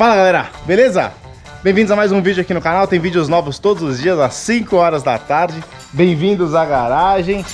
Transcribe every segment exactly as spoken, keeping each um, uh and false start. Fala galera, beleza? Bem-vindos a mais um vídeo aqui no canal, tem vídeos novos todos os dias às cinco horas da tarde. Bem-vindos à garagem.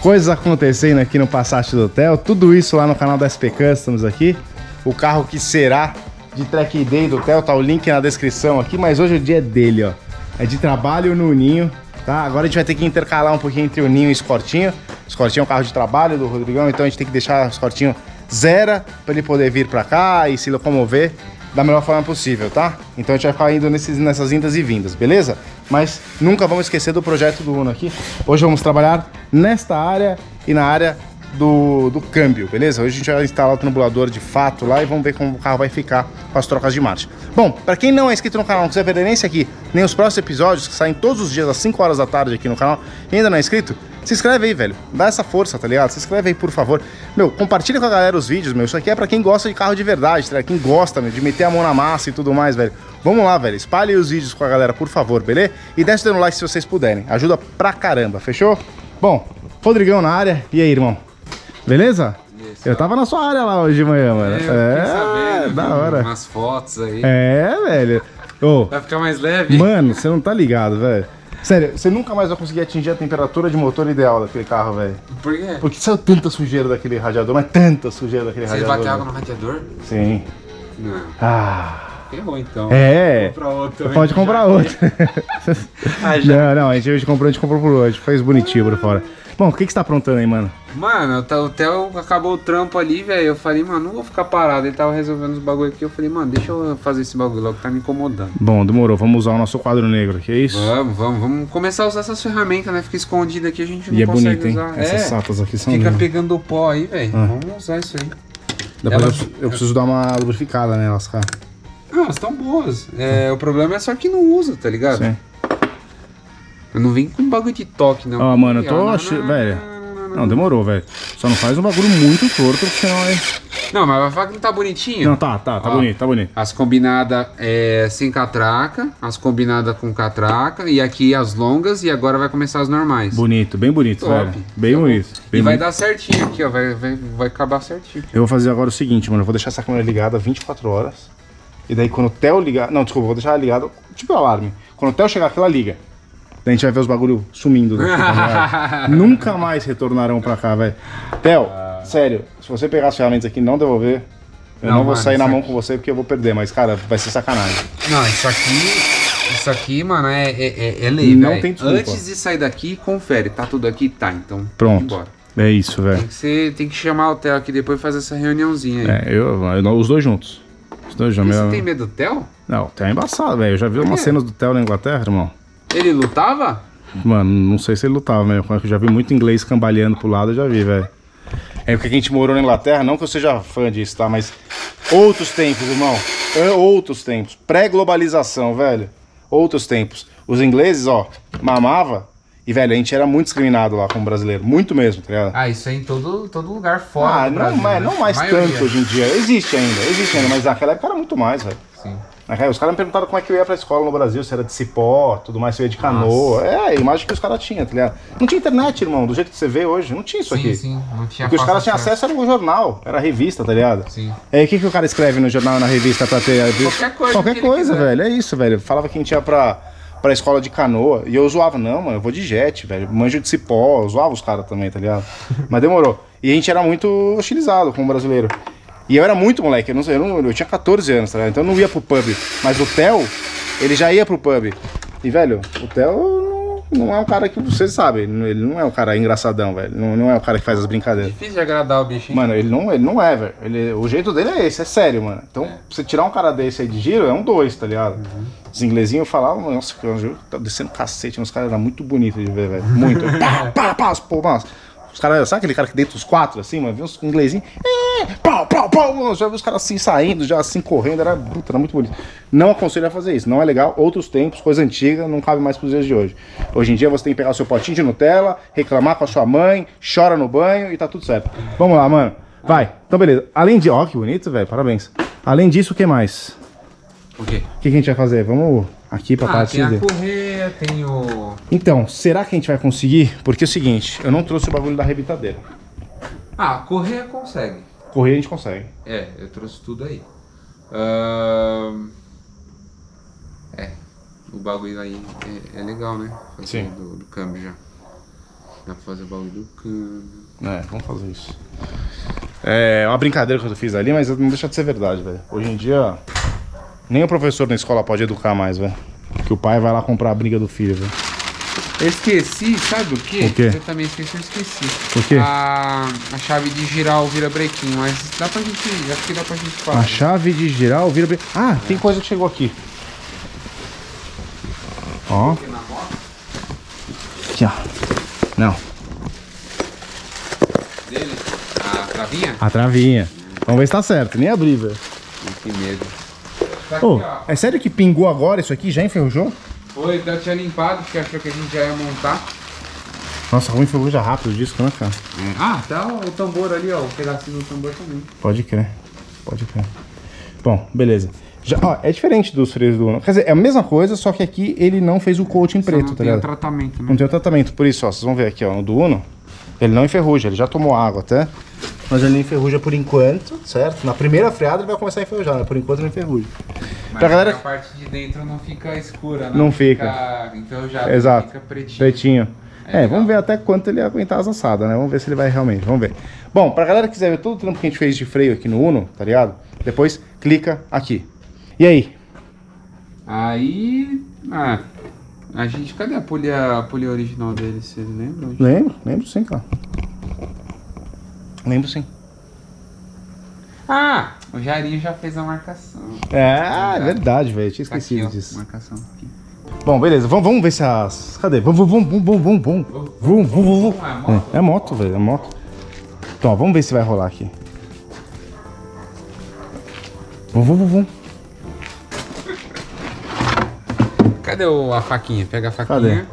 Coisas acontecendo aqui no Passat do Theo, tudo isso lá no canal da S P Customs aqui. O carro que será de track day do Theo, tá o link na descrição aqui, mas hoje o dia é dele, ó. É de trabalho no Ninho, tá? Agora a gente vai ter que intercalar um pouquinho entre o Ninho e o Escortinho. O Escortinho é um carro de trabalho do Rodrigão, então a gente tem que deixar o Escortinho zero para ele poder vir para cá e se locomover da melhor forma possível, tá? Então a gente vai ficar indo nesses, nessas indas e vindas, beleza? Mas nunca vamos esquecer do projeto do Uno aqui. Hoje vamos trabalhar nesta área e na área do, do câmbio, beleza? Hoje a gente vai instalar o trambulador de fato lá e vamos ver como o carro vai ficar com as trocas de marcha. Bom, para quem não é inscrito no canal, não quiser perder nem esse aqui, nem os próximos episódios que saem todos os dias às cinco horas da tarde aqui no canal e ainda não é inscrito, se inscreve aí, velho. Dá essa força, tá ligado? Se inscreve aí, por favor. Meu, compartilha com a galera os vídeos, meu. Isso aqui é pra quem gosta de carro de verdade, tá? Quem gosta, meu, de meter a mão na massa e tudo mais, velho. Vamos lá, velho. Espalhe os vídeos com a galera, por favor, beleza? E deixa o dedo no like se vocês puderem. Ajuda pra caramba, fechou? Bom, Rodrigão na área. E aí, irmão? Beleza? Isso, eu tava na sua área lá hoje de manhã, mano. Eu é, saber, é da hora. Umas fotos aí. É, velho. Oh, vai ficar mais leve? Mano, você não tá ligado, velho. Sério, você nunca mais vai conseguir atingir a temperatura de motor ideal daquele carro, velho. Por quê? Porque saiu tanta sujeira daquele radiador, mas tanta sujeira daquele você radiador. Você bateu água no radiador? Sim. Não. Ah. Ferrou então. É. Comprar outro, pode comprar outro. ah, já. Não, não, a gente hoje comprou, a gente comprou por hoje. Fez bonitinho ah. por fora. Bom, o que, que você tá aprontando aí, mano? Mano, o Theo acabou o trampo ali, velho. Eu falei, mano, não vou ficar parado. Ele tava resolvendo os bagulho aqui. Eu falei, mano, deixa eu fazer esse bagulho logo, tá me incomodando. Bom, demorou. Vamos usar o nosso quadro negro, que é isso? Vamos, vamos. Vamos começar a usar essas ferramentas, né? Fica escondida aqui, a gente não e consegue bonito, usar. E é bonito, hein? Essas satas aqui são... Fica lindo. Pegando o pó aí, velho. Ah. Vamos usar isso aí. Depois Ela... eu, eu preciso dar uma lubrificada nelas, cara. Ah, elas estão boas. É, o problema é só que não usa, tá ligado? Sim. Eu não vim com um bagulho de toque, não. Ó, oh, mano, eu tô... Ah, não, não, velho, não, demorou, velho. Só não faz um bagulho muito torto, porque senão é... Não, mas vai falar que não tá bonitinho? Não, tá, tá, tá ó, bonito, tá bonito. As combinadas é, sem catraca, as combinadas com catraca, e aqui as longas, e agora vai começar as normais. Bonito, bem bonito, top, velho. Bem tá bonito. Bem e bonito. Vai dar certinho aqui, ó, vai, vai, vai acabar certinho. Eu vou fazer agora o seguinte, mano, eu vou deixar essa câmera ligada vinte e quatro horas, e daí quando o Theo ligar... Não, desculpa, vou deixar ela ligada, tipo o alarme. Quando o Theo chegar aqui, ela liga. Daí a gente vai ver os bagulho sumindo daqui, tá? Nunca mais retornarão pra cá, velho. Theo, ah. sério, se você pegar as ferramentas aqui e não devolver, eu não, não vou mano, sair na mão aqui. Com você porque eu vou perder, mas, cara, vai ser sacanagem. Não, isso aqui, isso aqui, mano, é, é, é lei, não véio. Tem desculpa. Antes de sair daqui, confere, tá tudo aqui? Tá, então pronto. Embora. É isso, velho. Tem que ser, tem que chamar o Theo aqui depois e fazer essa reuniãozinha aí. É, eu, eu, os dois juntos. Os dois juntos. Você meu... tem medo do Theo? Não, o Theo é embaçado, velho. Eu já vi é. umas cenas do Theo na Inglaterra, irmão. Ele lutava? Mano, não sei se ele lutava, velho. Eu já vi muito inglês cambaleando pro lado, eu já vi, velho. É porque a gente morou na Inglaterra, não que eu seja fã disso, tá? Mas outros tempos, irmão. Outros tempos. Pré-globalização, velho. Outros tempos. Os ingleses, ó, mamava. E, velho, a gente era muito discriminado lá como brasileiro. Muito mesmo, tá ligado? Ah, isso é em todo, todo lugar fora. Ah, não, Brasil, mas, né? não mais tanto hoje em dia. Existe ainda, existe ainda. Mas naquela época era muito mais, velho. Sim. Os caras me perguntaram como é que eu ia pra escola no Brasil, se era de cipó, tudo mais, se eu ia de canoa. Nossa. É a imagem que os caras tinham, tá ligado? Não tinha internet, irmão, do jeito que você vê hoje, não tinha isso sim, aqui. Sim, não tinha. O que os caras tinham acesso era o jornal, era a revista, tá ligado? Sim. E aí o que, que o cara escreve no jornal, na revista pra ter... Qualquer coisa. Qualquer coisa, velho, é isso, velho. Falava que a gente ia pra, pra escola de canoa e eu zoava, não, mano, eu vou de jet, velho, manjo de cipó, eu zoava os caras também, tá ligado? Mas demorou. E a gente era muito hostilizado como brasileiro. E eu era muito moleque, eu, não, eu, não, eu tinha quatorze anos, tá ligado? Então eu não ia pro pub. Mas o Theo, ele já ia pro pub. E, velho, o Theo não, não é um cara que vocês sabem. Ele não é um cara engraçadão, velho. Não, não é um cara que faz as brincadeiras. Difícil de agradar o bicho, hein? Mano, ele não, ele não é, velho. Ele, o jeito dele é esse, é sério, mano. Então, é. você tirar um cara desse aí de giro, é um dois, tá ligado? Uhum. Os inglesinhos falavam, nossa, eu tava descendo cacete. Os caras eram muito bonitos de ver, velho. Muito. pá, pá, pá, pô, nossa. Os caras, sabe aquele cara que deita os quatro, assim, mano? Viu uns inglesinhos, é, pau, pau, pau, já vi os caras assim saindo, já assim correndo, era, puta, era muito bonito. Não aconselho a fazer isso, não é legal, outros tempos, coisa antiga, não cabe mais pros dias de hoje. Hoje em dia você tem que pegar o seu potinho de Nutella, reclamar com a sua mãe, chora no banho e tá tudo certo. Vamos lá, mano, vai. Então beleza, além de, ó, oh, que bonito, velho, parabéns. Além disso, o que mais? O quê? O que, que a gente vai fazer? Vamos aqui pra ah, parte tem a correia, tem o... Então, será que a gente vai conseguir? Porque é o seguinte, eu não trouxe o bagulho da rebitadeira. Ah, correia consegue. Correia a gente consegue. É, eu trouxe tudo aí. Uh... bagulho aí é, é legal, né? Fazer sim. Do, do câmbio já. Dá pra fazer o bagulho do câmbio. É, vamos fazer isso. É uma brincadeira que eu fiz ali, mas não deixa de ser verdade, velho. Hoje em dia, nem o professor na escola pode educar mais, velho. Que o pai vai lá comprar a briga do filho, velho. Eu esqueci, sabe o quê? O quê? Eu também esqueci, eu esqueci. O quê? A, a chave de girar o vira-brequinho, mas dá pra gente ir, acho que dá pra gente falar. A né? chave de girar o vira-brequinho. Ah, é. Tem coisa que chegou aqui. Ó. Aqui, ó. Não. Dele? A travinha? A travinha. Hum. Vamos ver se tá certo, nem abri, velho. Que medo. Tá aqui, oh, ó. É sério que pingou agora isso aqui? Já enferrujou? Foi, já tinha limpado, porque achou que a gente já ia montar. Nossa, ruim enferruja rápido o disco, né, cara? É. Ah, tá o tambor ali, ó, o pedacinho do tambor também. Pode crer, pode crer. Bom, beleza. Já, ó, é diferente dos freios do Uno. Quer dizer, é a mesma coisa, só que aqui ele não fez o coating preto, tá ligado? Não tem o tratamento, né? Não tem o tratamento, por isso, ó, vocês vão ver aqui, ó, no do Uno, ele não enferruja, ele já tomou água até, mas ele enferruja por enquanto, certo? Na primeira freada ele vai começar a enferrujar, né? Por enquanto ele enferruja. Mas pra galera... a parte de dentro não fica escura, não, não fica, fica enferrujada, exato, fica pretinho. pretinho. É, é vamos ver até quanto ele aguentar as assadas, né? Vamos ver se ele vai realmente, vamos ver. Bom, pra galera que quiser ver todo o trampo que a gente fez de freio aqui no Uno, tá ligado? Depois clica aqui. E aí? Aí... Ah, a gente... Cadê a polia, a polia original dele? Vocês lembram? Lembro, lembro sim, cara. Lembro sim. Ah! O Jairinho já fez a marcação. É, ah, é verdade, velho. Tinha esquecido tá aqui, disso. Ó, marcação aqui. Bom, beleza. Vamos, vamos ver se as... Cadê? Vamos, vamos, vamos, vamos, vamos. Vamos, vamos, vamos. É moto, velho. É moto. Então, ó, vamos ver se vai rolar aqui. Vamos, vamos, vamos. Cadê a faquinha? Pega a faquinha. Cadê?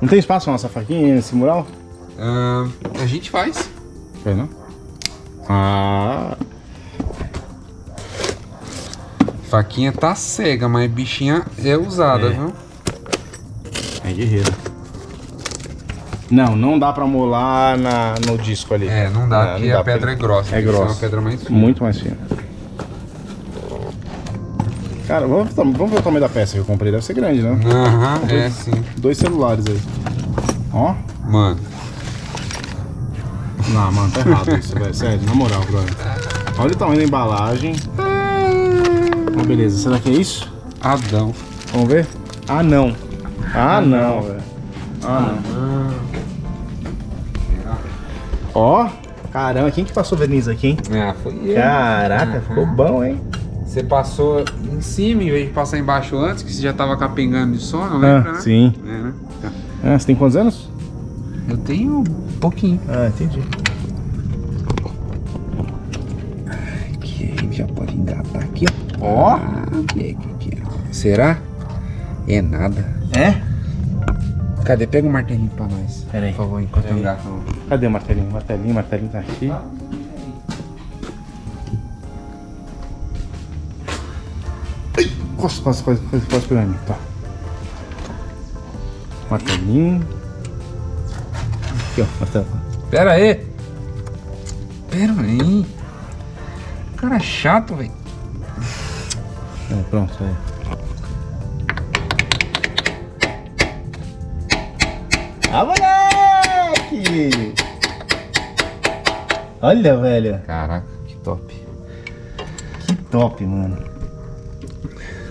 Não tem espaço pra nossa faquinha nesse mural? Uh, a gente faz. É, não? Ah. Faquinha tá cega, mas bichinha é usada, é. Viu? É guerreira. Não, não dá pra molar na, no disco ali. É, não dá, não, porque não dá, a pedra porque é grossa. É grossa. É uma pedra mais fina. Muito mais fina. Cara, vamos, vamos ver o tamanho da peça que eu comprei. Deve ser grande, né? Aham, uhum, é sim. Dois celulares aí. Ó. Mano. Não, mano, tá errado isso, velho. Sério, na moral, brother. Olha o tamanho da embalagem. Ah, beleza, será que é isso? Adão. Vamos ver? Ah, não. Ah, não, velho. Ah, não. Ó. Caramba, quem que passou verniz aqui, hein? Ah, foi eu. Caraca, ficou bom, hein? Você passou em cima em vez de passar embaixo antes, que você já tava capengando de sono, lembra, ah, né? Sim. É, né? Tá. Ah, você tem quantos anos? Eu tenho um pouquinho. Ah, entendi. Aqui, a gente já pode engatar aqui, ó. Ó! Será? É nada. É? Cadê? Pega o um martelinho pra nós. Pera aí. Por favor, enquanto eu engato. Cadê o martelinho? Martelinho, martelinho tá aqui. Ah. Quase, quase, quase, quase, quase pra mim, tá. Martelinho. Aqui, ó, martelo. Pera aí. Pera aí. Cara chato, velho. É, pronto, aí. Ah, moleque! Olha, velho. Caraca, que top. Que top, mano.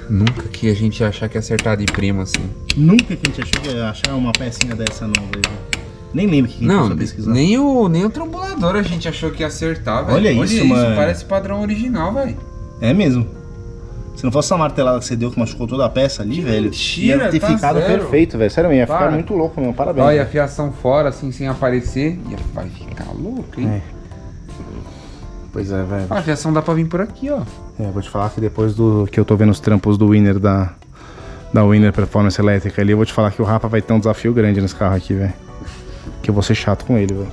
Nunca que a gente ia achar que ia acertar de prima assim. Nunca que a gente achou que ia achar uma pecinha dessa nova aí, velho. Nem lembro que a gente não, pesquisar. Nem o, nem o trambulador a gente achou que ia acertar, velho. Olha, Olha isso, isso, mano. Parece padrão original, velho. É mesmo. Se não fosse essa martelada que você deu que machucou toda a peça ali, que velho. Mentira, ia ter tá ficado zero. Perfeito, velho. Sério, ia Para. ficar muito louco mesmo. Parabéns. Olha, a fiação fora, assim, sem aparecer. Ia... Vai ficar louco, hein? É. Pois é, velho. A aviação dá pra vir por aqui, ó. É, vou te falar que depois do que eu tô vendo os trampos do Winner da, da Winner Performance Elétrica ali, eu vou te falar que o Rafa vai ter um desafio grande nesse carro aqui, velho. Que eu vou ser chato com ele, velho.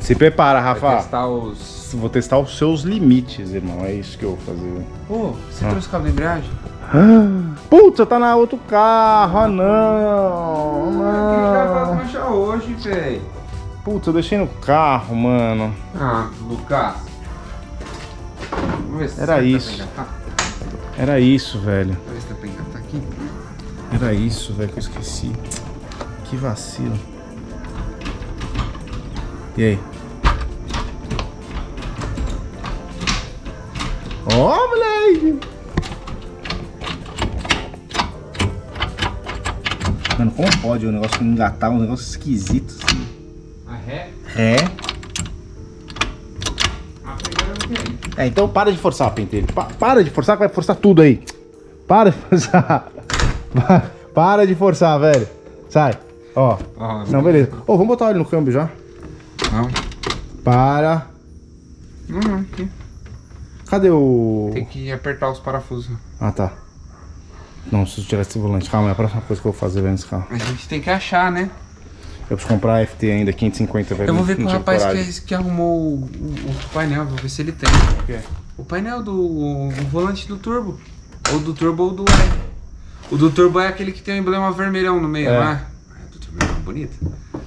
Se prepara, Rafa. Vou testar os... Vou testar os seus limites, irmão. É isso que eu vou fazer, velho. Ô, você ah. trouxe o cabo de embreagem? Ah, puta, tá na outro carro. Ah, não. Ah, não. Quem já vai manchar hoje, velho? Puta, eu deixei no carro, mano. Ah, Lucas. Era isso. Era isso, velho. Era isso, velho, que eu esqueci. Que vacilo. E aí? Ó, oh, moleque! Mano, como pode o negócio engatar um negócio esquisito assim? A ré? Ré? A primeira é, é, então para de forçar, pentelho. Pa para de forçar, que vai forçar tudo aí. Para de forçar. Para de forçar, velho. Sai. Ó. Ah, não, beleza. Ô, oh, vamos botar ele no câmbio já. Não. Para. Não, não, aqui. Cadê o... Tem que apertar os parafusos. Ah, tá. Não, preciso tirar esse volante. Calma, é a próxima coisa que eu vou fazer vendo esse carro. A gente tem que achar, né? Eu preciso comprar a F T ainda, quinhentos e cinquenta, velho. Eu vou ver com o rapaz que, que arrumou o, o, o painel, vou ver se ele tem. O que é? O painel do... O, o volante do turbo. Ou do turbo ou do... O do turbo é aquele que tem o emblema vermelhão no meio, é. Lá. O do turbo é bonito.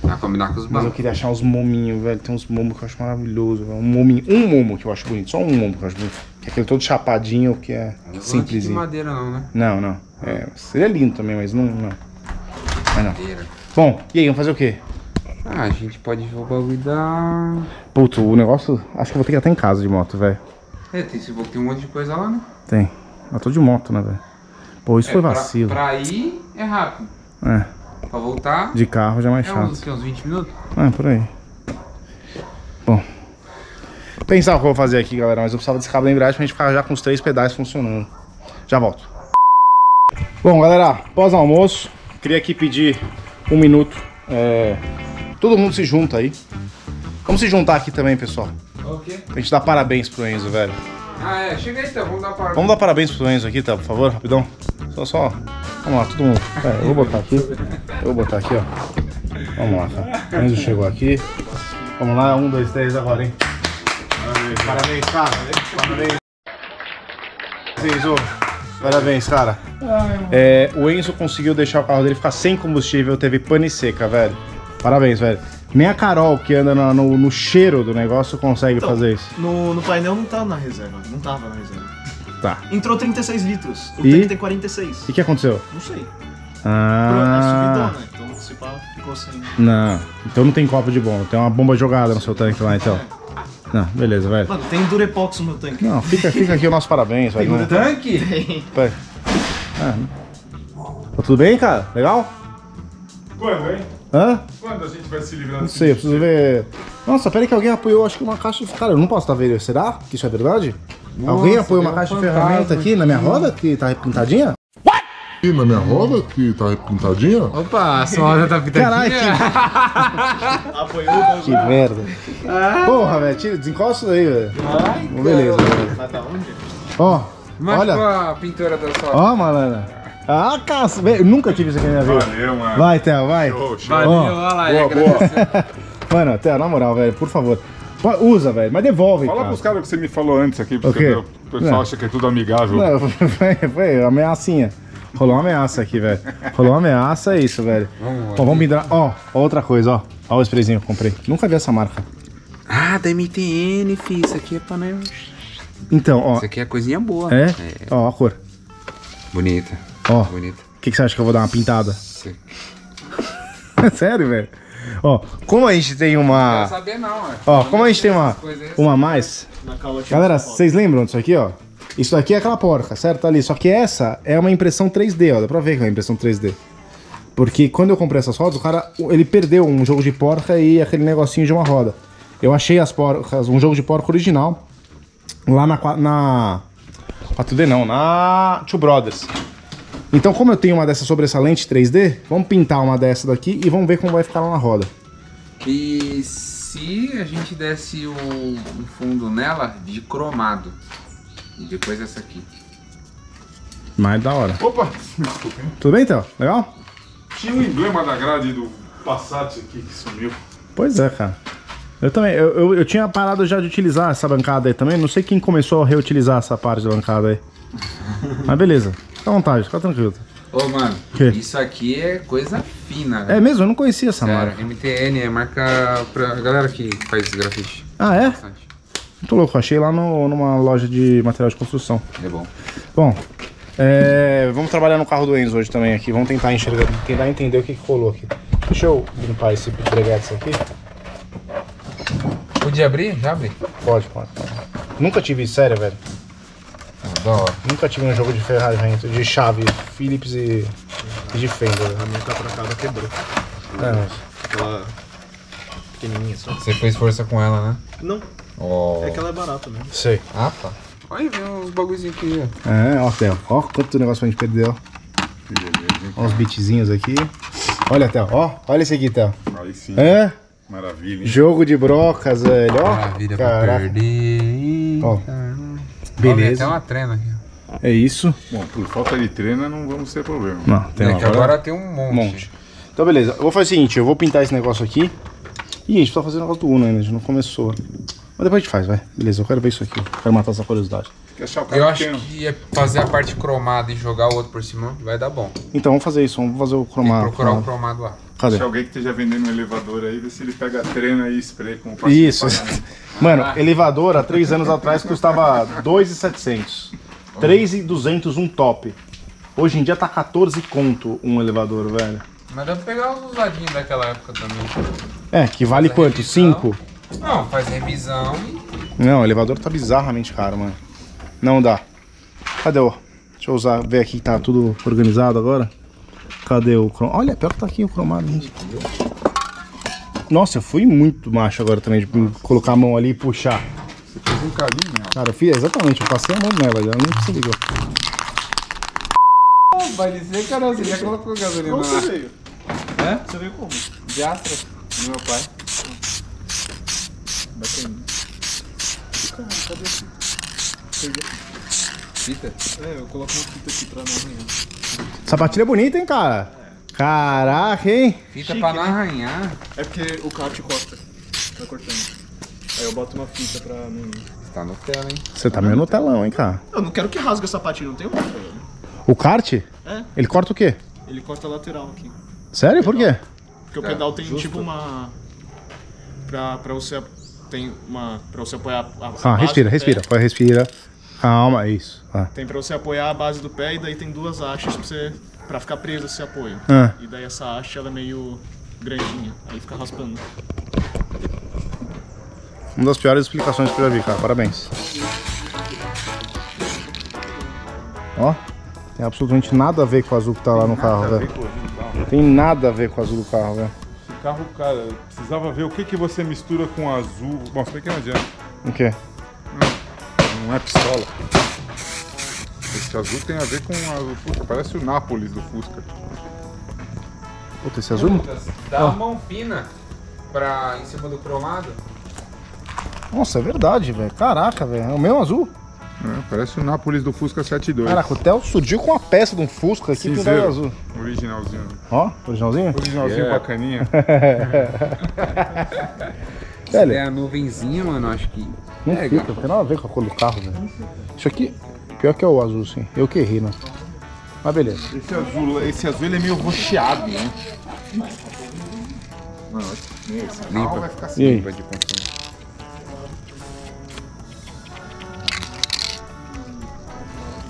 Vai combinar com os bancos. Mas eu queria achar uns mominhos, velho. Tem uns momos que eu acho maravilhoso, velho. Um mominho, um momo que eu acho bonito. Só um momo que eu acho bonito. Que é aquele todo chapadinho, que é simples. Não é de madeira não, né? Não, não. É, seria lindo também, mas não... não. Mas não. Bom, e aí, vamos fazer o quê? Ah, a gente pode ver o bagulho da... Puto, o negócio... Acho que eu vou ter que ir até em casa de moto, velho. É, tem, tem um monte de coisa lá, né? Tem. Eu tô de moto, né, velho? Pô, isso é, foi vacilo. Pra, pra ir é rápido. É. Pra voltar... De carro já é mais é chato. Uns, uns vinte minutos? É, por aí. Bom. Pensar o que eu vou fazer aqui, galera. Mas eu precisava desse cabo da embreagem pra gente ficar já com os três pedais funcionando. Já volto. Bom, galera. Pós-almoço. Queria aqui pedir um minuto. É... Todo mundo se junta aí. Vamos se juntar aqui também, pessoal. Ok. Pra gente dar parabéns pro Enzo, velho. Ah, é. Chega aí, então. Vamos dar parabéns. Vamos dar parabéns pro Enzo aqui, tá? Por favor, rapidão. Só, só... Vamos lá, todo mundo. Pera, eu vou botar aqui. Eu vou botar aqui, ó. Vamos lá, cara. O Enzo chegou aqui. Vamos lá, um, dois, três agora, hein? Parabéns, cara. Parabéns. Enzo, parabéns, cara. É, o Enzo conseguiu deixar o carro dele ficar sem combustível, teve pane seca, velho. Parabéns, velho. Nem a Carol, que anda no, no, no cheiro do negócio, consegue então, fazer isso. No, no painel não tá na reserva. Não tava na reserva. Tá. Entrou trinta e seis litros, o tanque tem quarenta e seis. E o que aconteceu? Não sei. Ah... Bruna, é subidona, então se pá, ficou sem. Não, então não tem copo de bomba, tem uma bomba jogada no seu tanque lá, então. É. Não, beleza, velho. Mano, tem Durepox no meu tanque. Não, fica, fica aqui o nosso parabéns, velho. Tem no tanque? Tem. Pera. Ah, tá tudo bem, cara? Legal? Quando, hein? Hã? Quando a gente vai se livrar? Não sei, eu preciso ver... Nossa, pera aí que alguém apoiou, acho que uma caixa... Cara, eu não posso estar vendo, será que isso é verdade? Nossa, alguém apoiou uma caixa de ferramenta aqui, aqui na minha roda que tá repintadinha? What? E na minha roda que tá repintadinha? Opa, a sua roda tá pintadinha. Caralho, que... apoiou. Que merda. Ah. Porra, velho, desencosta isso daí, velho. Ai, beleza, velho. Mas tá onde? Ó, mas olha. Mas a pintura da sua roda. Ó, malandra. Ah, caça, velho, nunca tive isso aqui na minha vida. Valeu, mano. Vai, Theo, vai. Show, show. Valeu, ó. Olha lá, boa, boa. Mano, Theo, na moral, velho, por favor. Usa, velho, mas devolve. Fala cara. Pros caras que você me falou antes aqui, porque okay. O pessoal não. Acha que é tudo amigável. Não, foi, foi ameaçinha. Rolou uma ameaça aqui, velho. Rolou uma ameaça, é isso, velho. Vamos, ó, vamos mirar. Ó, outra coisa, ó. Ó o sprayzinho que eu comprei. Nunca vi essa marca. Ah, da M T N, fi. Isso aqui é panel. Então, ó. Isso aqui é coisinha boa. É? É. Ó, a cor. Bonita. Ó. Bonita. O que, que você acha que eu vou dar uma pintada? Sim. Sério, velho? Ó, como a gente tem uma... Não quero saber não, ó. Ó, como a gente tem uma, uma a mais... Galera, vocês lembram disso aqui, ó? Isso aqui é aquela porca, certo? Tá ali. Só que essa é uma impressão três D, ó. Dá pra ver que é uma impressão três D. Porque quando eu comprei essas rodas, o cara... Ele perdeu um jogo de porca e aquele negocinho de uma roda. Eu achei as porcas... Um jogo de porca original. Lá na... na quatro D não, na Two Brothers. Então, como eu tenho uma dessa sobressalente três D, vamos pintar uma dessa daqui e vamos ver como vai ficar lá na roda. E se a gente desse o um fundo nela de cromado? E depois essa aqui. Mais da hora. Opa! Tudo bem, Theo? Legal? Tinha um emblema da grade do Passat aqui que sumiu. Pois é, cara. Eu também, eu, eu, eu tinha parado já de utilizar essa bancada aí também. Não sei quem começou a reutilizar essa parte da bancada aí. Mas beleza. Fica à vontade, fica tranquilo. Ô, mano, que? Isso aqui é coisa fina, velho. É mesmo? Eu não conhecia essa Cara, marca. M T N é marca pra galera que faz grafite. Ah, é? Bastante. Muito louco, achei lá no, numa loja de material de construção. É bom. Bom, É, vamos trabalhar no carro do Enzo hoje também aqui. Vamos tentar enxergar, tentar entender o que, que colou aqui. Deixa eu limpar esse breguete aqui. Podia abrir? Já abri. Pode, pode. Nunca tive isso, sério, velho. Ah, da hora. Nunca tive um jogo de ferramenta, de chave, Phillips e, e de Fender. A minha tá pra cá, ela quebrou. É, aquela pequenininha só. Você fez força com ela, né? Não. Oh. É que ela é barata mesmo. Sei. Ah, tá. Olha, vem uns bagulhozinhos aqui, ó. É, ó, Theo. Ó, quanto negócio a gente perdeu, ó. Ó, os beatzinhos aqui. Olha, Theo, ó. Olha esse aqui, Theo. Aí sim. É? Maravilha, hein? Jogo de brocas, velho. Ó. Maravilha, caraca. Pra perder. Ó. Beleza. Ó, tem até uma trena aqui. É isso. Bom, por falta de trena não vamos ter problema. Não, tem é que agora... agora tem um monte. monte. Então, beleza. Eu vou fazer o seguinte, eu vou pintar esse negócio aqui. Ih, a gente tá fazendo o negócio do Uno ainda, a gente não começou. Mas depois a gente faz, vai. Beleza, eu quero ver isso aqui. Quero matar essa curiosidade. Eu acho que ia fazer a parte cromada e jogar o outro por cima, vai dar bom. Então vamos fazer isso, vamos fazer o cromado. Tem que procurar o cromado lá. Cadê? Se alguém que esteja vendendo um elevador aí, vê se ele pega a trena e spray com o pastel. Isso. Mano, ah, elevador há três anos atrás custava dois mil e setecentos. três mil e duzentos um top. Hoje em dia tá quatorze conto um elevador, velho. Mas dá pra pegar os usadinhos daquela época também. É, que vale faz quanto? cinco? Não, faz revisão e... Não, o elevador tá bizarramente caro, mano. Não dá. Cadê o... Deixa eu usar, ver aqui que tá tudo organizado agora. Cadê o cromado? Olha, pior que tá aqui o cromado. Gente. Nossa, eu fui muito macho agora também, de colocar a mão ali e puxar. Você fez um carinho, né? Cara, eu fiz exatamente, eu passei a mão nela, ela nem se ligou. Parecia, Carol, você já colocou gasolina lá. Como você veio? É? Você veio como? De Astra, do meu pai. Batendo. Caralho, cadê a fita? Fita? É, eu coloco uma fita aqui pra não arranhar. Essa batilha é bonita, hein, cara? É. Caraca, hein? Fita chique, pra não arranhar. Né? É porque o carro te corta. Tá cortando. Aí eu boto uma fita pra não... Você tá no tela, hein? Você tá meio no telão, hein, cara? Eu não quero que rasgue essa patinha, não tem muito. O kart? É. Ele corta o quê? Ele corta a lateral aqui. Sério? Por quê? Porque o pedal tem tipo uma... Pra, pra você... Tem uma... Pra você apoiar a, a ah, respira, respira. Pé. Respira. Calma, é isso. Ah. Tem pra você apoiar a base do pé e daí tem duas hastes pra você... Pra ficar preso esse apoio. Ah. E daí essa haste, ela é meio grandinha. Aí fica raspando. Uma das piores explicações que eu já vi, cara. Parabéns. Ó. Tem absolutamente nada a ver com o azul que tá lá no carro, velho. Tem nada a ver com o azul do carro, velho. Esse carro, cara, eu precisava ver o que que você mistura com azul. Bom, sei que não adianta. O quê? Não, não é pistola. Esse azul tem a ver com azul. Puta, parece o Nápoles do Fusca. Puta, esse azul? Putas, dá ah. uma mão fina pra, em cima do cromado. Nossa, é verdade, velho. Caraca, velho. É o meu azul. É, parece o Nápoles do Fusca setenta e dois. Caraca, o Theo surgiu com uma peça de um Fusca aqui com o azul. Originalzinho. Ó, originalzinho? Originalzinho, yeah. Bacaninha. Se velho, é a nuvenzinha, mano, acho que... Não é, fica, não tem nada a ver com a cor do carro, velho. Isso aqui, pior que é o azul, sim. Eu que errei, né? Mas beleza. Esse azul, esse azul ele é meio rocheado, né? Mano, esse carro vai ficar assim, limpa de consumo.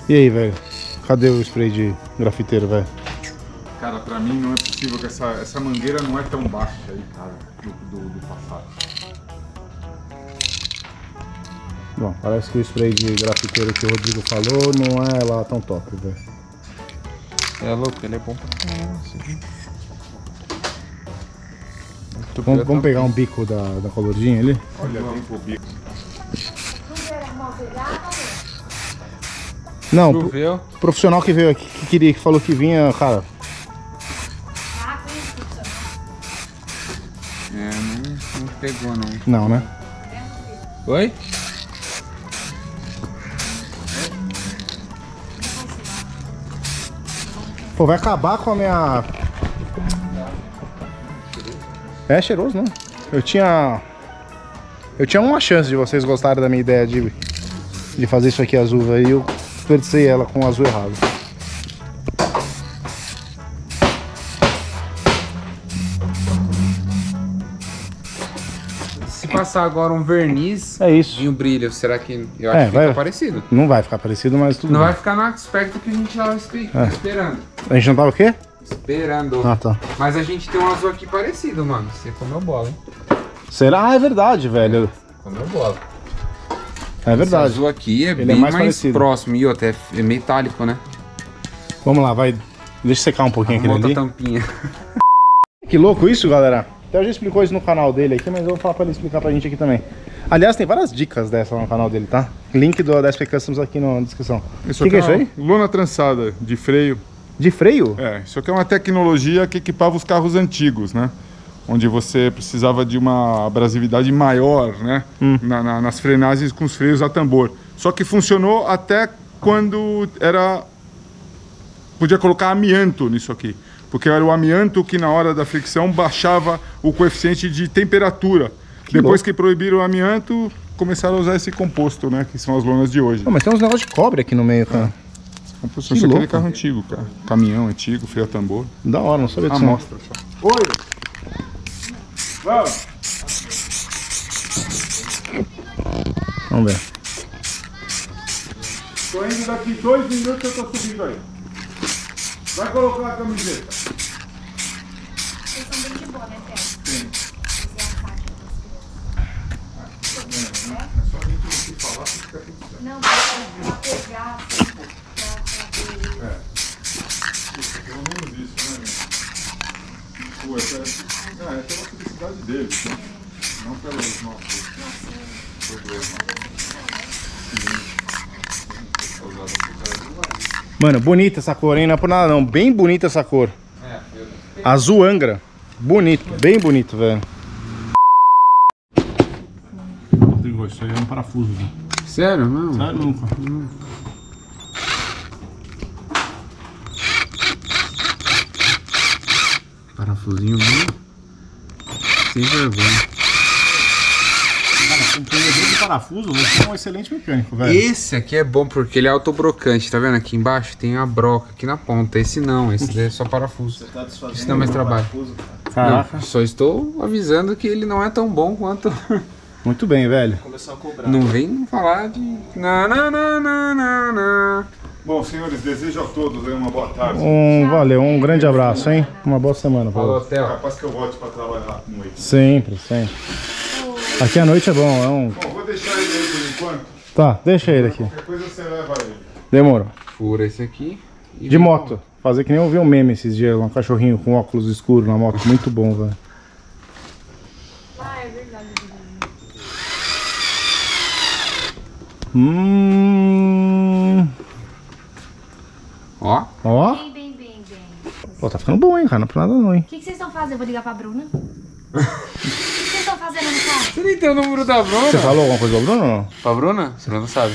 E aí, velho? Cadê o spray de grafiteiro, velho? Cara, pra mim não é possível que essa, essa mangueira não é tão baixa aí, cara, do, do, do Passat. Bom, parece que o spray de grafiteiro que o Rodrigo falou não é lá tão top, velho. É louco, ele é bom pra caramba. Vamos, vamos pegar um bico da, da coloridinha ali? Olha, vem pro bico. Não, o profissional que veio aqui, que queria, que falou que vinha, cara. Ah, é, não, não pegou não. Não, né? Oi? Pô, vai acabar com a minha... É cheiroso, não? Eu tinha... Eu tinha uma chance de vocês gostarem da minha ideia de, de fazer isso aqui azul, velho. Eu... Perdicei ela com o azul errado. Se passar agora um verniz é isso. e um brilho. Será que eu acho é, que vai, fica parecido? Não vai ficar parecido, mas tudo Não bem. vai ficar no aspecto que a gente tava é. esperando. A gente não tava o quê? Esperando. Ah, tá. Mas a gente tem um azul aqui parecido, mano. Você comeu bola, hein? Será? Ah, é verdade, velho. Comeu bola. É verdade. Esse azul aqui é Ele bem é mais, mais próximo. E até é metálico, né? Vamos lá, vai. Deixa eu secar um pouquinho aqui ali. tampinha. Que louco isso, galera. Até eu já explicou isso no canal dele aqui, mas eu vou falar pra ele explicar pra gente aqui também. Aliás, tem várias dicas dessa lá no canal dele, tá? Link do, da S P Customs aqui na descrição. O que, que é isso aí? Lona trançada de freio. De freio? É, isso aqui é uma tecnologia que equipava os carros antigos, né? Onde você precisava de uma abrasividade maior, né? Hum. Na, na, nas frenagens com os freios a tambor. Só que funcionou até quando era... Podia colocar amianto nisso aqui. Porque era o amianto que na hora da fricção baixava o coeficiente de temperatura. Que Depois louco. que proibiram o amianto, começaram a usar esse composto, né? Que são as lonas de hoje. Não, mas tem uns negócios de cobre aqui no meio, cara. É. Composto de aquele carro antigo, cara. Caminhão antigo, freio a tambor. Da hora, não sabia disso. Amostra só. Oi! Vamos! Vamos ver. Tô indo daqui dois minutos que eu tô subindo aí. Vai colocar a camiseta. Vocês são bem de boa, né, Theo? Sim. Sim. É só a gente não falar, você fica fixando. Não, vai pegar, assim, pra ver. É. Pelo menos isso, né, gente? Pô, essa é a felicidade deles, né? Não pelos nossos problemas. Não, sim. Mano, bonita essa cor, hein? Não é por nada não. Bem bonita essa cor. É, eu azul Angra. Bonito, bem bonito, velho. Rodrigo, isso aí é um parafuso, velho. Sério? Não. Sério, nunca. Parafusinho, viu? Sem vergonha. De parafuso, você é um excelente mecânico, velho. Esse aqui é bom porque ele é autobrocante, tá vendo? Aqui embaixo tem a broca aqui na ponta. Esse não, esse daí é só parafuso. Você tá desfazendo Esse dá mais trabalho. Parafuso, não, só estou avisando que ele não é tão bom quanto. Muito bem, velho. Começou a cobrar. Não vem falar de. Na, na, na, na, na, na. Bom, senhores, desejo a todos aí uma boa tarde. Um, valeu, um grande abraço, hein? Uma boa semana. Falou, Theo. Capaz que eu volte pra trabalhar à noite. Sempre, sempre. Aqui à noite é bom, é um... Bom, vou deixar ele aí por enquanto. Tá, deixa ele aqui. Qualquer coisa você leva ele. Demorou. Fura esse aqui. E de moto. Bom. Fazer que nem eu vi um meme esses dias, um cachorrinho com óculos escuros na moto. Muito bom, velho. Ah, é verdade. Hum... Ó. Ó. Bem, bem, bem, bem. Pô, tá ficando bom, hein, cara. Não é pra nada não, hein. O que, que vocês estão fazendo? Eu vou ligar pra Bruna. Você nem tem o número da Bruna. Você falou alguma coisa pra Bruna ou não? Pra Bruna? Você não sabe.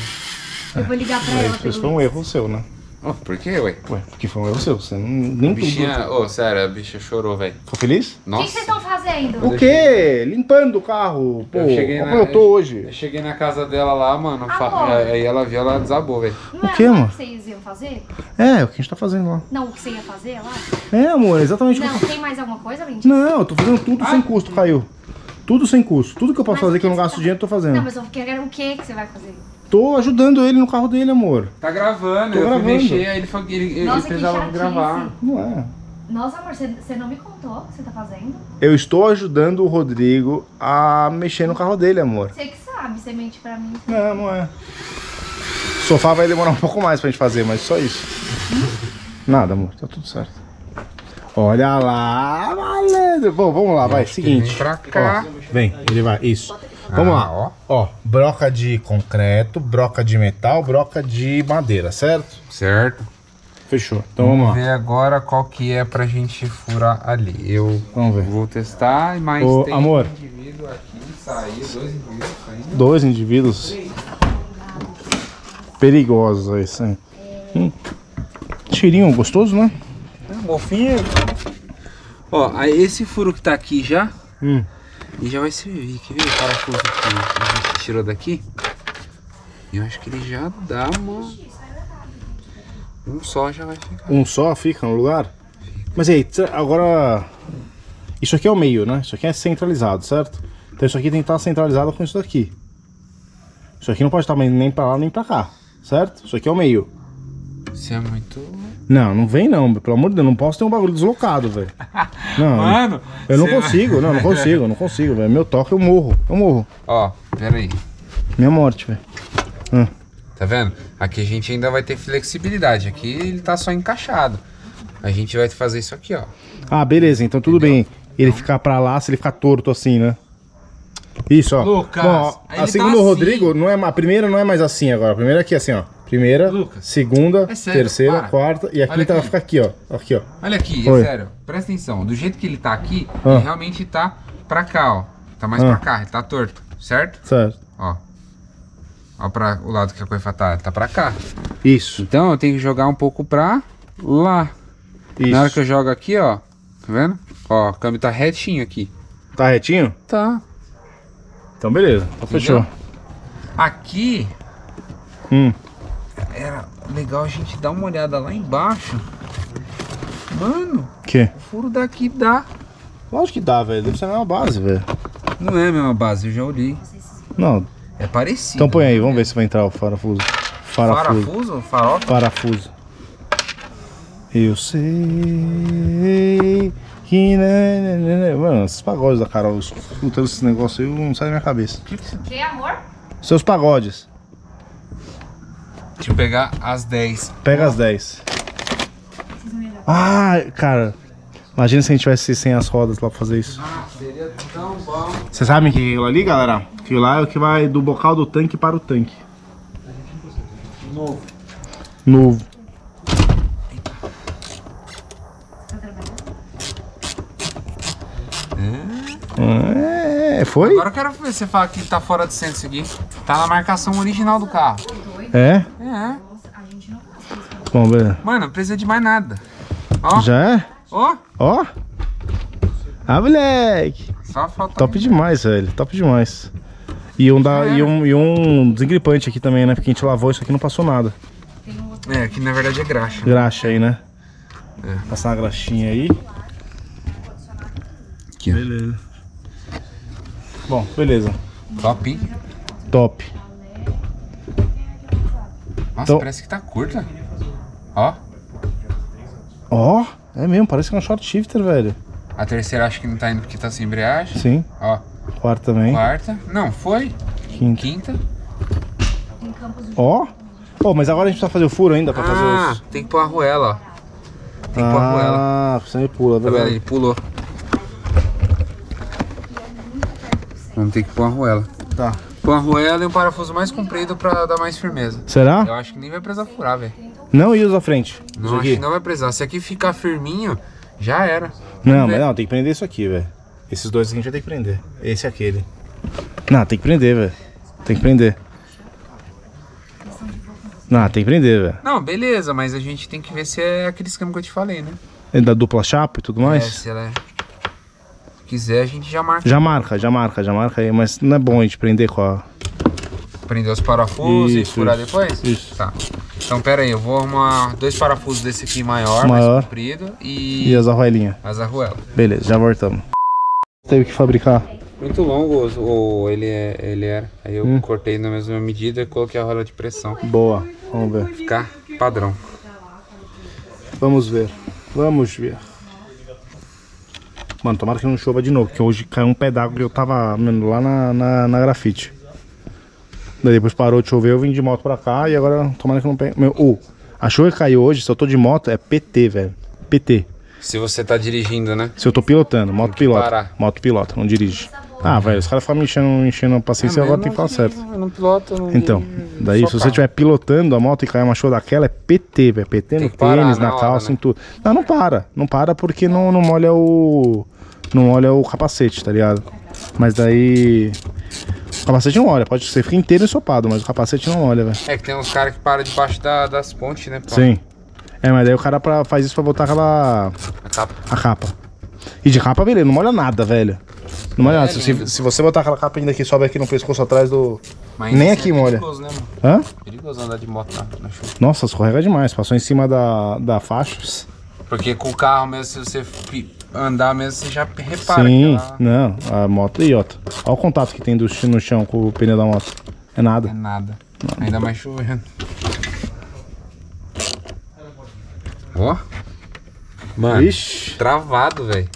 É. Eu vou ligar pra é, ela. Isso foi um erro seu, né? Oh, por quê, ué? Ué, porque foi um erro seu. Você não, nem a bichinha... Ô, oh, sério, a bicha chorou, velho. Ficou feliz? Nossa. O que vocês estão fazendo? O quê? Limpando o carro. Pô, eu cheguei como na... eu tô hoje? Eu cheguei na casa dela lá, mano. Fa... Aí ela viu, ela desabou, velho. O que, mano? O que vocês iam fazer? É, o que a gente tá fazendo lá. Não, o que você ia fazer lá? É, amor, exatamente. Não, tem mais alguma coisa, gente? Não, eu tô fazendo tudo ah, sem custo, não. Caiu. Tudo sem custo. Tudo que eu posso mas fazer que eu não gasto tá... dinheiro, eu tô fazendo. Não, mas eu quero o que que você vai fazer? Tô ajudando ele no carro dele, amor. Tá gravando, tô eu gravando. Fui mexer, aí ele falou que ele precisava gravar. Não é. Nossa, amor, você não me contou o que você tá fazendo? Eu estou ajudando o Rodrigo a mexer no carro dele, amor. Você que sabe, você mente pra mim. Não, não é. O sofá vai demorar um pouco mais pra gente fazer, mas só isso. Nada, amor, tá tudo certo. Olha lá, malandro. Bom, vamos lá, vai, seguinte. Vem pra cá. Ó, vem, ele vai, isso. Ah, vamos lá, ó. Ó, broca de concreto, broca de metal, broca de madeira, certo? Certo. Fechou, então vamos, vamos lá. Vamos ver agora qual que é pra gente furar ali. Eu vamos ver. vou testar, mas Ô, tem amor. um indivíduo aqui, saiu, dois indivíduos saindo. Dois indivíduos? Três. Perigosos, isso aí. Hum. Cheirinho gostoso, né? Golfinho. Ó, aí esse furo que tá aqui já hum. E já vai servir. Quer ver o parafuso que a gente tirou daqui? Eu acho que ele já dá uma... Um só já vai ficar. Um só fica no lugar? Fica. Mas aí, agora... Isso aqui é o meio, né? Isso aqui é centralizado, certo? Então isso aqui tem que estar centralizado com isso daqui. Isso aqui não pode estar nem pra lá nem pra cá, certo? Isso aqui é o meio. Isso é muito... Não, não vem não, pelo amor de Deus, não posso ter um bagulho deslocado, velho. Mano... Eu não consigo, vai... não, não consigo, não consigo, velho. Meu toque, eu morro, eu morro. Ó, pera aí. Minha morte, velho. Hum. Tá vendo? Aqui a gente ainda vai ter flexibilidade, aqui ele tá só encaixado. A gente vai fazer isso aqui, ó. Ah, beleza, então tudo entendeu? Bem. Ele ficar pra lá, se ele ficar torto assim, né? Isso, ó. Lucas, bom, ó, a segunda tá assim. Rodrigo, não é, a primeira não é mais assim agora. A primeira é aqui, assim, ó. Primeira, Lucas, segunda, é sério, terceira, para. quarta e a olha quinta aqui. Vai ficar aqui, ó. Aqui, ó. Olha aqui, oi. É sério. Presta atenção. Do jeito que ele tá aqui, ah. ele realmente tá pra cá, ó. Tá mais ah. pra cá, ele tá torto, certo? Certo. Ó. Ó pra o lado que a coifa tá, tá pra cá. Isso. Então eu tenho que jogar um pouco pra lá. Isso. Na hora que eu jogo aqui, ó. Tá vendo? Ó, o câmbio tá retinho aqui. Tá retinho? Tá. Então beleza, então fechou. Aqui hum. era legal a gente dar uma olhada lá embaixo. Mano, que? O furo daqui dá. Lógico que dá, velho. Deve ser a mesma base, velho. Não é a mesma base, eu já olhei. Não. É parecido. Então põe aí, né? Vamos ver se vai entrar o farafuso. Farafuso? Farafuso? Farofa? Parafuso. Eu sei que... Mano, esses pagodes da Carol, escutando esse negócio aí, não sai da minha cabeça. Que amor? Seus pagodes. Deixa eu pegar as dez. Pega as dez. Ah, cara. Imagina se a gente tivesse sem as rodas lá pra fazer isso. Ah, seria tão bom. Vocês sabem que é aquilo ali, galera? Aquilo lá é o que vai do bocal do tanque para o tanque. Novo. Novo. É, foi? Agora eu quero ver se você fala que tá fora de centro isso aqui. Tá na marcação original do carro. É? É. Bom, beleza. Mano, não precisa de mais nada. Ó. Já é? Ó. Ó. Ah, moleque. Só falta top demais, velho. Top demais. E um, da, e, um, e um desengripante aqui também, né? Porque a gente lavou isso aqui e não passou nada. É, que na verdade é graxa. Graxa aí, né? É. Passar uma graxinha aí. Aqui, ó. Beleza. Bom, beleza. Top, hein? Top. Nossa, então... parece que tá curta. Ó. Ó, é mesmo, parece que é um short shifter, velho. A terceira acho que não tá indo porque tá sem embreagem. Sim. Ó. Quarta também. Quarta. Não, foi. Quinta. Quinta. Ó. Ó, mas agora a gente precisa fazer o furo ainda pra ah, fazer os... Ah, tem que pôr a arruela, ó. Tem que ah, pôr a arruela. Ah, você me pula, tá vendo? Ele pulou. Vamos ter que pôr a arruela. Tá. Pôr a arruela e um parafuso mais comprido pra dar mais firmeza. Será? Eu acho que nem vai precisar furar, velho. Não, e usa a frente? Não, acho que não vai precisar. Se aqui ficar firminho, já era. Vamos não, ver. Mas não, tem que prender isso aqui, velho. Esses dois aqui a gente já tem que prender. Esse e aquele. Não, tem que prender, velho. Tem que prender. Não, tem que prender, velho. Não, beleza, mas a gente tem que ver se é aquele esquema que eu te falei, né? É da dupla chapa e tudo mais? É, se ela é... quiser a gente já marca. Já marca, já marca, já marca aí, mas não é bom a gente prender com a... Prender os parafusos isso, e furar isso, depois? Isso. Tá. Então pera aí, eu vou arrumar dois parafusos desse aqui maior, maior. mais comprido e... E as arruelinhas. As arruelas. Beleza, já voltamos. Teve que fabricar. Muito longo ou ele, é, ele era. Aí eu hum. cortei na mesma medida e coloquei a roda de pressão. Boa, vamos ver. Ficar padrão. Vamos ver, vamos ver. Mano, tomara que não chova de novo, porque hoje caiu um pedaço e eu tava mano, lá na, na, na Grafiti. Daí depois parou de chover, eu vim de moto pra cá e agora tomara que não pegue. Meu, oh, a chuva que caiu hoje, se eu tô de moto, é P T, velho. P T. Se você tá dirigindo, né? Se eu tô pilotando, moto pilota. Moto pilota, não dirige. Ah, velho, os caras ficam me enchendo, me enchendo a paciência agora tem que falar certo. Eu não piloto, não. Então, daí se você estiver pilotando a moto e cair uma chuva daquela, é P T, velho. P T no tênis, na calça, em tudo. Não, não para. Não para porque não, não molha o... Não olha o capacete, tá ligado? Mas daí... O capacete não olha, pode ser fica inteiro ensopado, mas o capacete não olha, velho. É que tem uns caras que param debaixo da, das pontes, né? Pô? Sim. É, mas daí o cara pra, faz isso pra botar aquela... A capa. A capa. E de capa, beleza, não molha nada, velho. Não molha é nada. Se, se você botar aquela capa ainda que sobe aqui no pescoço atrás do... Mas nem aqui é molha. Perigoso, né, mano? Hã? É perigoso andar de moto na, na chuva. Nossa, escorrega demais, passou em cima da, da faixa. Porque com o carro mesmo, se você... andar mesmo, você já repara. Sim, ela... não, a moto aí, ó. Olha o contato que tem do, no chão com o pneu da moto. É nada. É nada. Não. Ainda mais chovendo. Ó. Mano, ixi, travado, velho.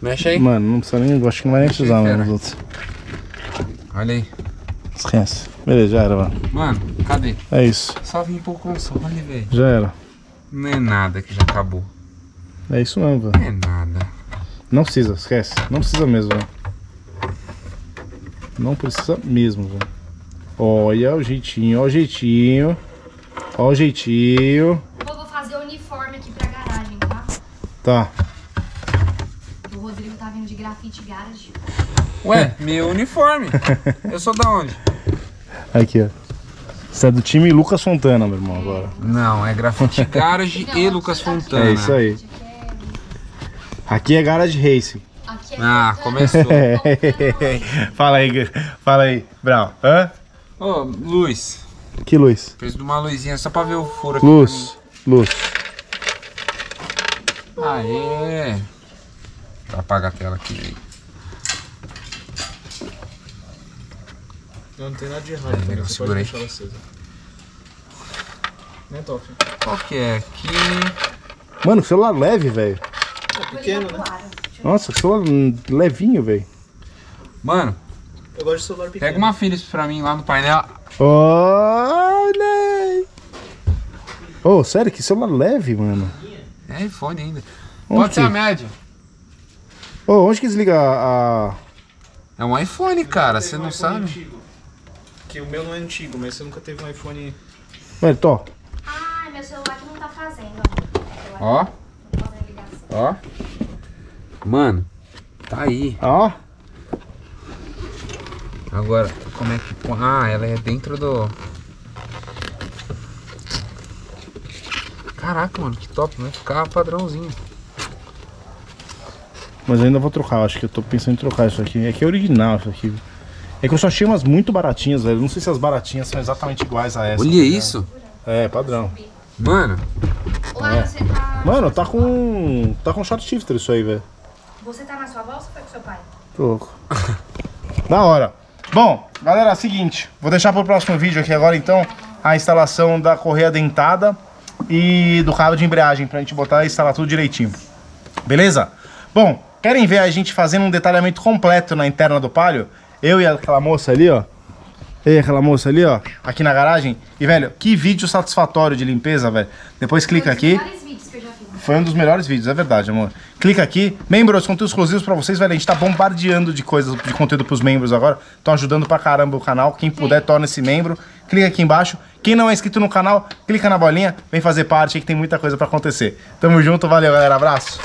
Mexe aí. Mano, não precisa nem... Acho que não vai nem precisar mesmo os outros. Olha aí. Esquece. Beleza, já era, mano. Mano, cadê? É isso. Só vim pôr o console, velho. Já era. Não é nada que já acabou. É isso mesmo, velho. Não é nada. Não precisa, esquece. Não precisa mesmo, velho. Não precisa mesmo, velho. Olha o jeitinho, olha o jeitinho. Olha o jeitinho. Eu vou fazer o uniforme aqui pra garagem, tá? Tá. O Rodrigo tá vindo de Grafiti Garage. Ué, meu uniforme. Eu sou da onde? Aqui, ó. Você é do time Lucas Fontana, meu irmão, agora. Não, é Grafiti Garage e Lucas Fontana. É isso aí. Aqui é Garage Racing. Aqui é ah, Fontana. Começou. Fala aí, fala aí, Brau. Hã? Ô, oh, luz. Que luz? Preciso de uma luzinha só pra ver o furo aqui. Luz, luz. Aê. Apaga a tela aqui, velho. Não, não tem nada de errado, é, né? Você pode deixar ela acesa. Não é top. Qual que é aqui? Mano, celular leve, velho. É pequeno, né? Nossa, celular levinho, velho. Mano, eu gosto de celular pequeno. Pega uma Philips pra mim lá no painel. Olha! Ô, sério, que celular leve, mano. É iPhone ainda. Onde pode ser a média. Ô, oh, onde que desliga a... É um iPhone, cara, você não sabe. Antigo. O meu não é antigo, mas você nunca teve um iPhone... Ué, tô. Ah, meu celular que não tá fazendo. Ó. Ó. Mano, tá aí. Ó. Agora, como é que... Ah, ela é dentro do... Caraca, mano, que top. Vai ficar padrãozinho. Mas eu ainda vou trocar, acho que eu tô pensando em trocar isso aqui. É que é original isso aqui. É que eu só achei umas muito baratinhas, velho. Não sei se as baratinhas são exatamente iguais a essa. Olha isso. É, padrão. Mano. É. Você tá... Mano, tá com... Tá com short shifter isso aí, velho. Você tá na sua bolsa ou foi com seu pai? Tô louco. Da hora. Bom, galera, é o seguinte. Vou deixar pro próximo vídeo aqui agora, então, a instalação da correia dentada e do cabo de embreagem pra gente botar e instalar tudo direitinho. Beleza? Bom, querem ver a gente fazendo um detalhamento completo na interna do Palio? Eu e aquela moça ali, ó. Eu e aquela moça ali, ó. Aqui na garagem. E, velho, que vídeo satisfatório de limpeza, velho. Depois clica aqui. Foi um dos melhores vídeos que eu já fiz. Foi um dos melhores vídeos, é verdade, amor. Clica aqui. Membros, conteúdos exclusivos pra vocês, velho. A gente tá bombardeando de coisas, de conteúdo pros membros agora. Estão ajudando pra caramba o canal. Quem puder, torna-se membro. Clica aqui embaixo. Quem não é inscrito no canal, clica na bolinha. Vem fazer parte aí que tem muita coisa pra acontecer. Tamo junto, valeu, galera. Abraço.